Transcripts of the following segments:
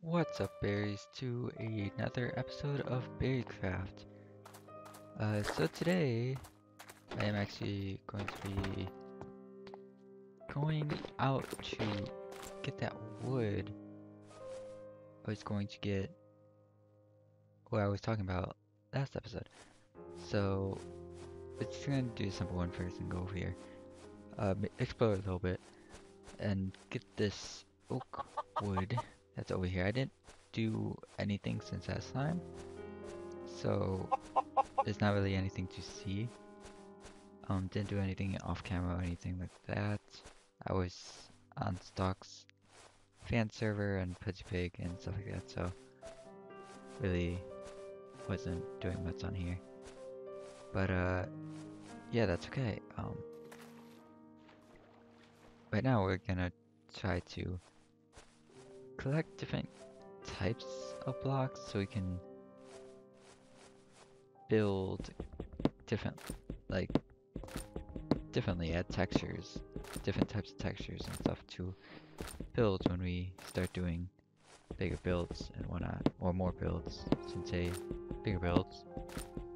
What's up, berries, to another episode of BerryCraft. So today I am actually going to be going out to get that wood I was going to get, what I was talking about last episode. So it's gonna do a simple one first and go over here, explore a little bit and get this oak wood that's over here. I didn't do anything since last time, so there's not really anything to see. Didn't do anything off camera or anything like that. I was on Stock's fan server and PudgyPig and stuff like that, so really wasn't doing much on here. But yeah, that's okay. Right now we're gonna try to collect different types of blocks so we can build differently, add textures, different types of textures and stuff to build when we start doing bigger builds and whatnot, or more builds. Since say bigger builds,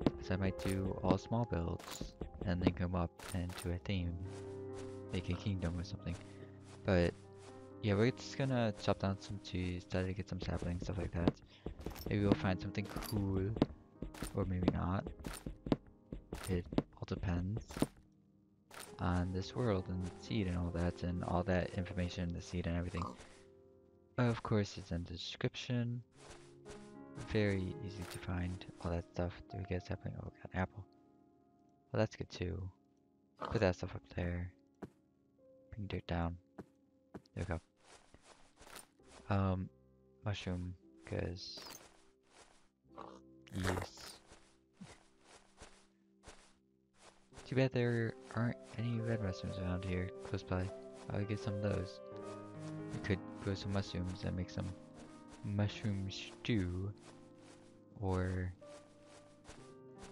because I might do all small builds and then come up and do a theme, like a kingdom or something. But yeah, we're just gonna chop down some trees, try to get some saplings, stuff like that. Maybe we'll find something cool, or maybe not. It all depends on this world and seed and all that, information, the seed and everything. Of course, it's in the description. Very easy to find, all that stuff. Do we get a sapling? Oh, we got an apple. Well, that's good too. Put that stuff up there. Bring dirt down. There we go. Mushroom, because yes. Too bad there aren't any red mushrooms around here close by. I'll get some of those. We could grow some mushrooms and make some mushroom stew or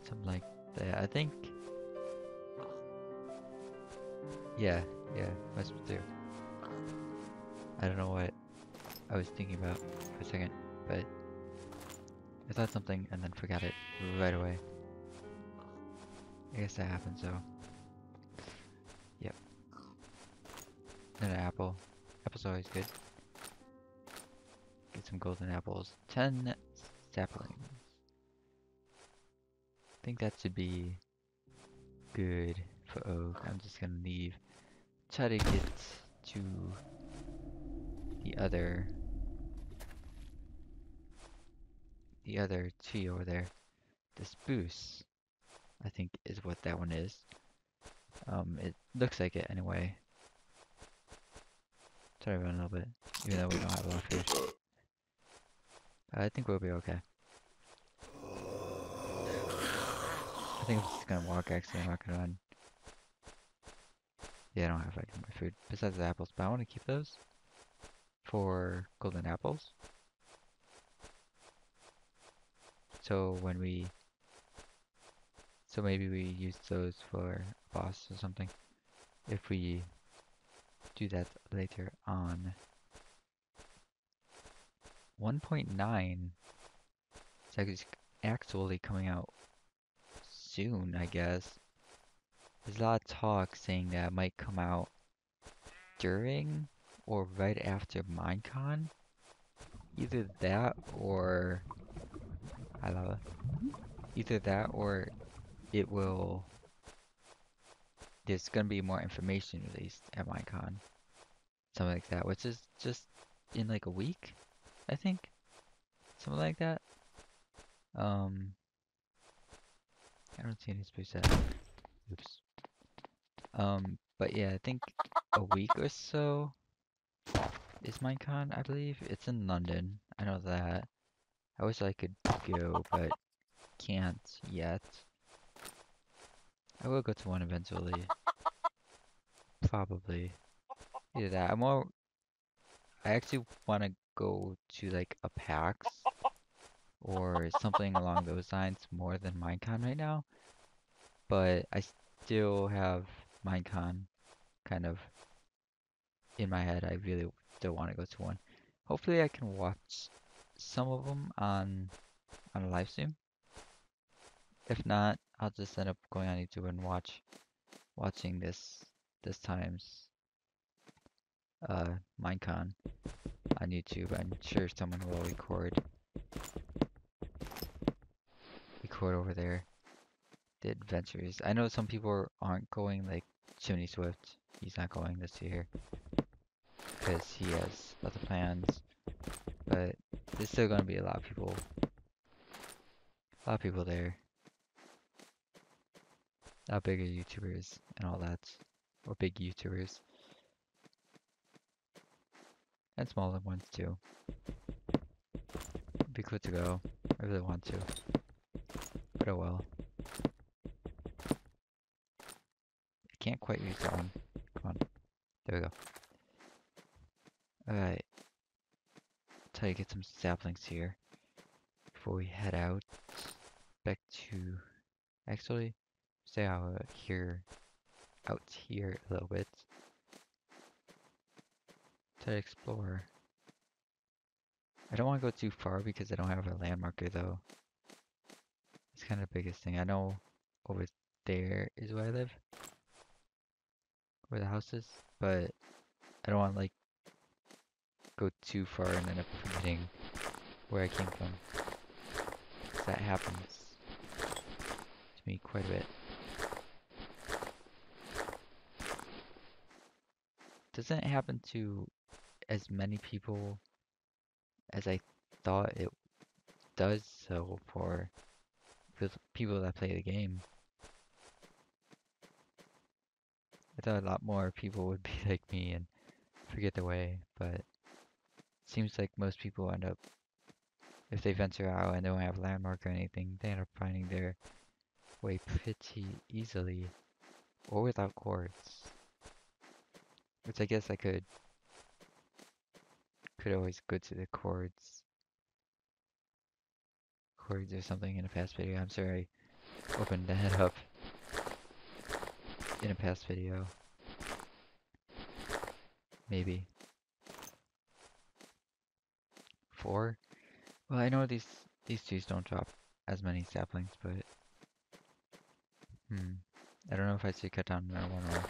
something like that. I think. Yeah, mushroom stew. I don't know what I was thinking about for a second, but I thought something and then forgot it right away. I guess that happens though. Yep. Another apple. Apples are always good. Get some golden apples. 10 saplings. I think that should be good for oak. I'm just gonna leave. Try to get to the other tree over there, the spruce, I think is what that one is. It looks like it anyway. Try to run a little bit, even though we don't have a lot of food. I think we'll be okay. I think I'm just gonna walk actually, I'm not gonna run. Yeah, I don't have like any more food besides the apples, but I want to keep those for golden apples, so when we, so maybe we use those for a boss or something if we do that later on. 1.9 is actually coming out soon, I guess. There's a lot of talk saying that it might come out during or right after Minecon, either that or I love it. Either that or it will. There's gonna be more information released at Minecon, something like that, which is just in like a week, I think, something like that. I don't see any space at. Oops. But yeah, I think a week or so is Minecon, I believe. It's in London, I know that. I wish I could go, but can't yet. I will go to one eventually. Probably. Either that, I actually want to go to like a PAX or something along those lines more than Minecon right now. But I still have Minecon kind of in my head. I really still want to go to one. Hopefully I can watch some of them on a live stream. If not, I'll just end up going on YouTube and watching this time's Minecon on YouTube. I'm sure someone will record over there the adventures. I know some people aren't going, like Chimney Swift. He's not going this year because he has other plans, but there's still gonna be a lot of people there, a lot bigger YouTubers and all that, or big YouTubers and smaller ones too. It'd be cool to go. I really want to, but oh well. I can't quite use that one. Come on, there we go. Alright, try to get some saplings here before we head out back to, actually stay out here a little bit, try to explore. I don't want to go too far because I don't have a landmarker though. It's kind of the biggest thing. I know over there is where I live, where the house is, but I don't want to like go too far and end up forgetting where I came from. That happens to me quite a bit. Doesn't happen to as many people as I thought it does, so for people that play the game. I thought a lot more people would be like me and forget the way, but it seems like most people end up, if they venture out and don't have a landmark or anything, they end up finding their way pretty easily, or without quartz, which I guess I could always go to the chords or something in a past video. I'm sorry, I opened that up in a past video, maybe 4. Well, I know these trees don't drop as many saplings, but I don't know if I should cut down another one or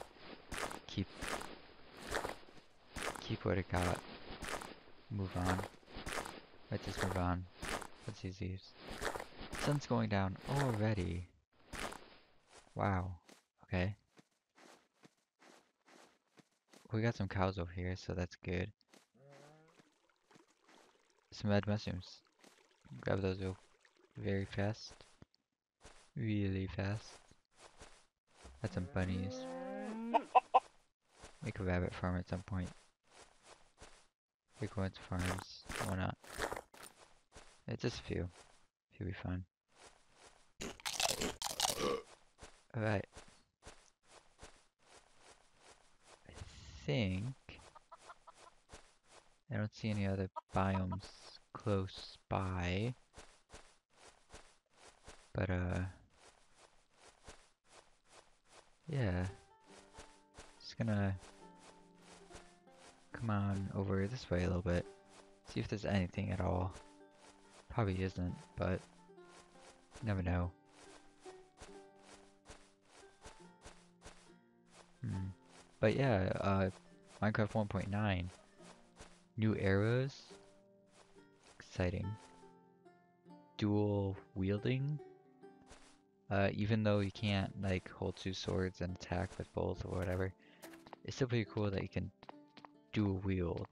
keep what it got. Move on. Let's just move on. Let's use these. Sun's going down already. Wow. Okay. We got some cows over here, so that's good. Some red mushrooms. Grab those real very fast. Really fast. Had some bunnies. Make a rabbit farm at some point. Frequent farms, why not? It's just a few. A few will be fun. Alright. I think I don't see any other biomes close by. But yeah. Just gonna come on over this way a little bit, see if there's anything at all. Probably isn't, but you never know. But yeah, Minecraft 1.9, new arrows, exciting, dual wielding, even though you can't like hold two swords and attack with both or whatever, it's still pretty cool that you can dual wield,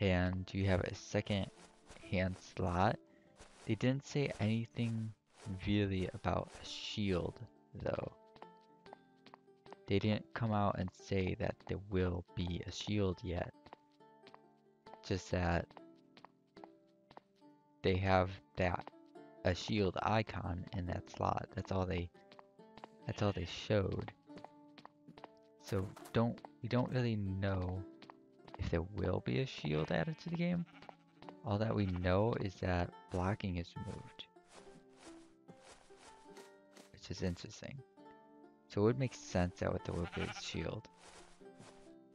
and you have a second hand slot. They didn't say anything really about a shield though. They didn't come out and say that there will be a shield yet, just that they have that a shield icon in that slot. That's all they showed. So we don't really know if there will be a shield added to the game. All that we know is that blocking is removed, which is interesting. So it would make sense that with the wood-based shield.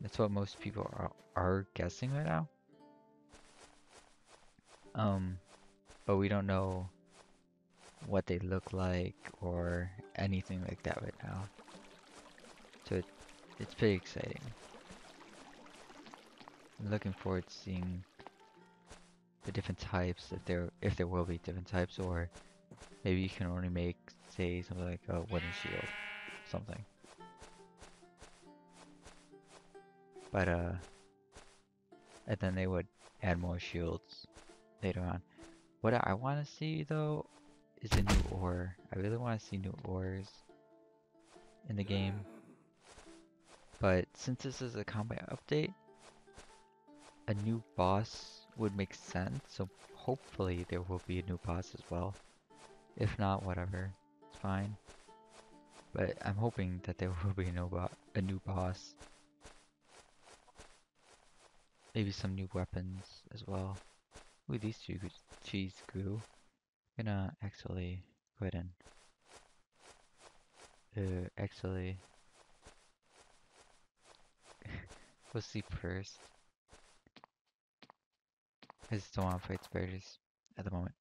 That's what most people are guessing right now. But we don't know what they look like or anything like that right now. So it's pretty exciting. I'm looking forward to seeing the different types, if there will be different types, or maybe you can only make, say, something like a wooden shield, something. But and then they would add more shields later on. What I want to see though is a new ore. I really want to see new ores in the game. But since this is a combat update, a new boss would make sense. So hopefully there will be a new boss as well. If not, whatever, it's fine. But I'm hoping that there will be a new boss. Maybe some new weapons as well. Ooh, these two trees grew. I'm gonna actually go ahead and actually we'll sleep first. I just don't want to fight spiders at the moment.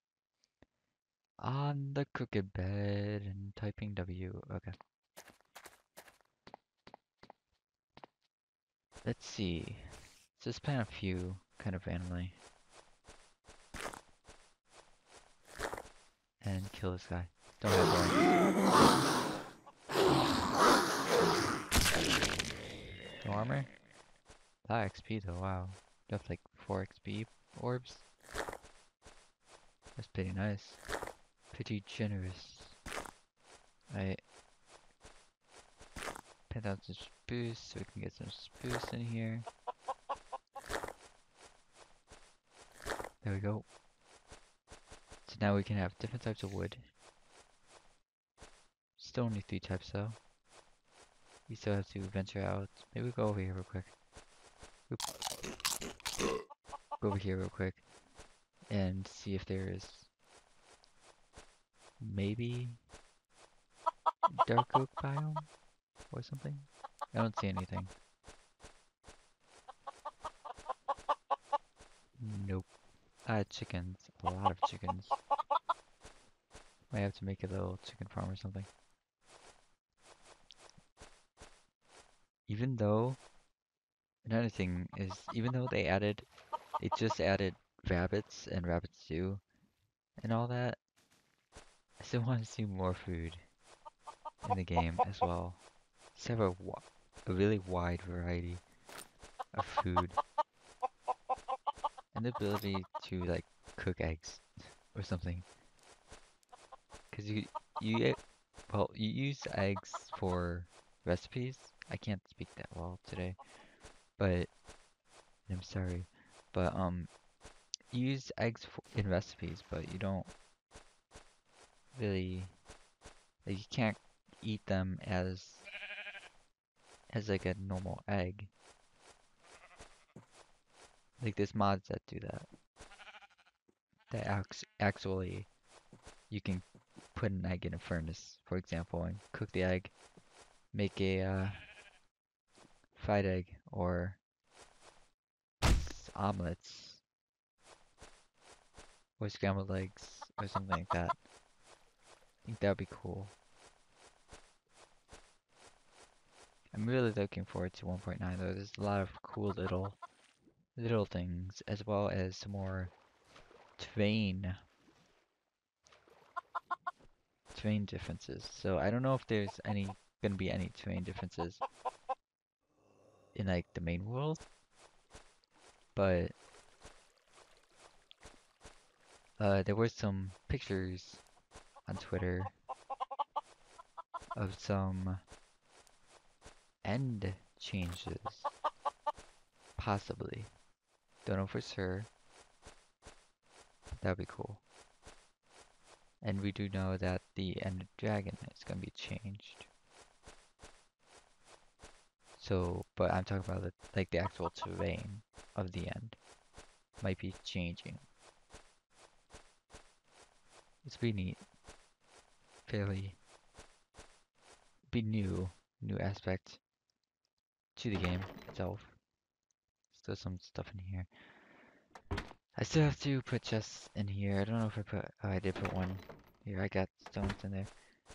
On the crooked bed and typing W. Okay. Let's see. Let's just plant a few kind of randomly. And kill this guy. Don't have no armor. A lot of XP though, wow. You have like 4 XP orbs. That's pretty nice. Pretty generous. Alright. Plant down some spruce so we can get some spruce in here. There we go. So now we can have different types of wood. Still only 3 types though. We still have to venture out. Maybe we'll go over here real quick. Oops. Go over here real quick and see if there is maybe dark oak biome or something. I don't see anything. Nope. Chickens. A lot of chickens. Might have to make a little chicken farm or something. Even though, another thing is, even though they just added rabbits and rabbit stew and all that, I still want to see more food in the game as well. Just have a really wide variety of food. And the ability to like cook eggs or something. Cause you use eggs for recipes. I can't speak that well today, but I'm sorry. But you use eggs in recipes, but you don't really like, you can't eat them as like a normal egg. Like there's mods that do that. That actually you can put an egg in a furnace, for example, and cook the egg, make a fried egg or omelets or scrambled eggs or something like that. I think that would be cool. I'm really looking forward to 1.9 though. There's a lot of cool little things as well as some more terrain differences. So I don't know if there's gonna be any terrain differences in like the main world, but there were some pictures on Twitter of some end changes, possibly. Don't know for sure. That'd be cool. And we do know that the Ender Dragon is gonna be changed. So, but I'm talking about like the actual terrain of the end might be changing. It's pretty neat. Fairly be new aspect to the game itself. Still some stuff in here. I still have to put chests in here. I don't know if I put... Oh, I did put one here. I got stones in there.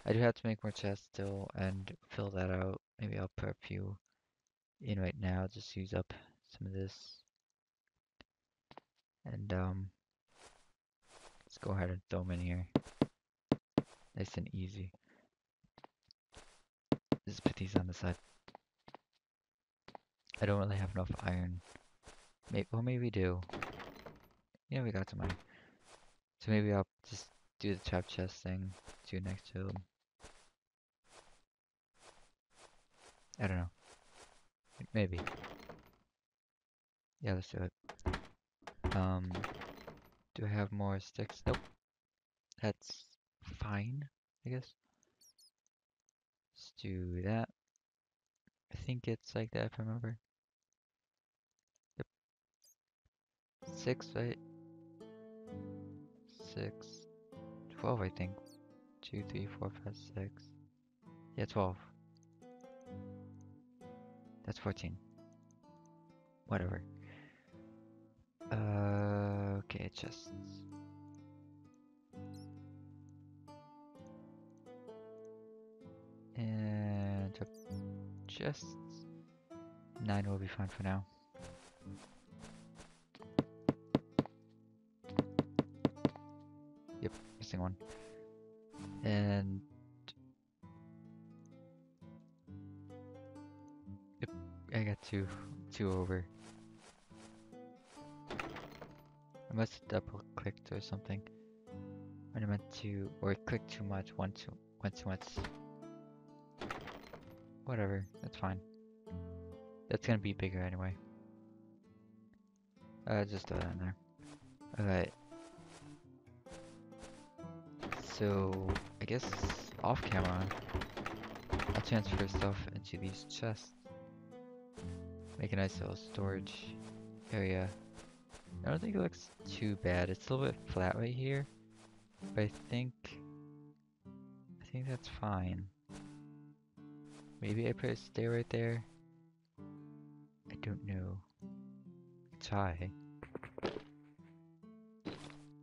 I do have to make more chests still and fill that out. Maybe I'll put a few in right now. Just use up some of this. And, let's go ahead and throw them in here. Nice and easy. Let's put these on the side. I don't really have enough iron. Maybe, well, maybe we do. Yeah, we got some iron. So maybe I'll just do the trap chest thing too next to them. I don't know. Maybe. Yeah, let's do it. Do I have more sticks? Nope. That's fine, I guess. Let's do that. I think it's like that if I remember. Yep. 6, right? 6. 12, I think. 2, 3, 4, 5, 6. Yeah, 12. That's 14. Whatever. Okay, chests. And chests. 9 will be fine for now. Yep, missing one. And yep, I got two over. I must have double clicked or something. I meant to, or clicked too much, one too much. Whatever, that's fine. That's gonna be bigger anyway. Just throw that in there. Alright. So, I guess off camera, I'll transfer stuff into these chests. Make a nice little storage area. I don't think it looks too bad. It's a little bit flat right here, but I think that's fine. Maybe I put a stair right there. I don't know. It's high.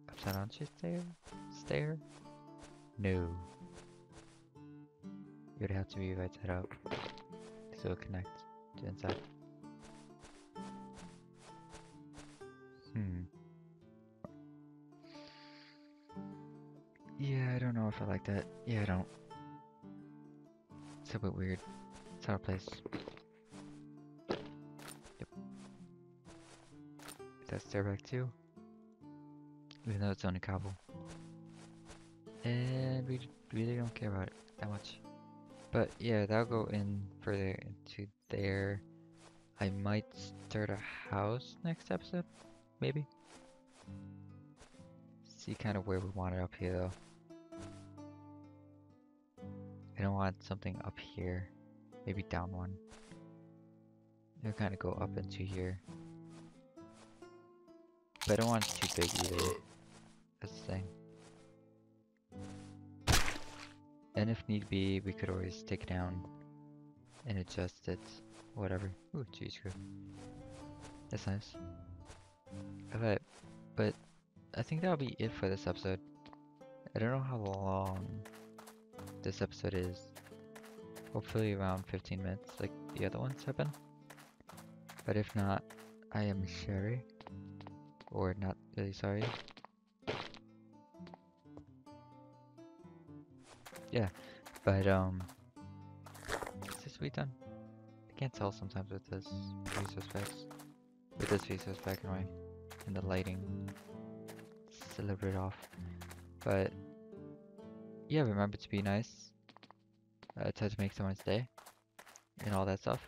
Upside down stair? Stair? No. You'd have to rewrite that out so it'll connect to inside. Yeah, I don't know if I like that. Yeah, I don't. It's a bit weird. It's out of place. Yep. Get that stair back too. Even though it's only cobble. And we really don't care about it that much. But yeah, that'll go in further into there. I might start a house next episode. Maybe. See kind of where we want it up here though. I don't want something up here. Maybe down one. It'll kind of go up into here. But I don't want it too big either. That's the thing. And if need be, we could always take it down and adjust it. Whatever. Ooh, geez, screw. That's nice. Alright, but I think that'll be it for this episode. I don't know how long this episode is. Hopefully around 15 minutes like the other ones have been. But if not, I am sorry. Or not really sorry. Yeah, but is this really done? I can't tell sometimes with this resource packs. With this resource pack anyway. And the lighting. It's a little bit off. But yeah, remember to be nice. Try to make someone's day. And all that stuff.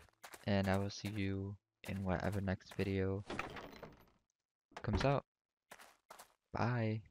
And I will see you in whatever next video comes out. Bye.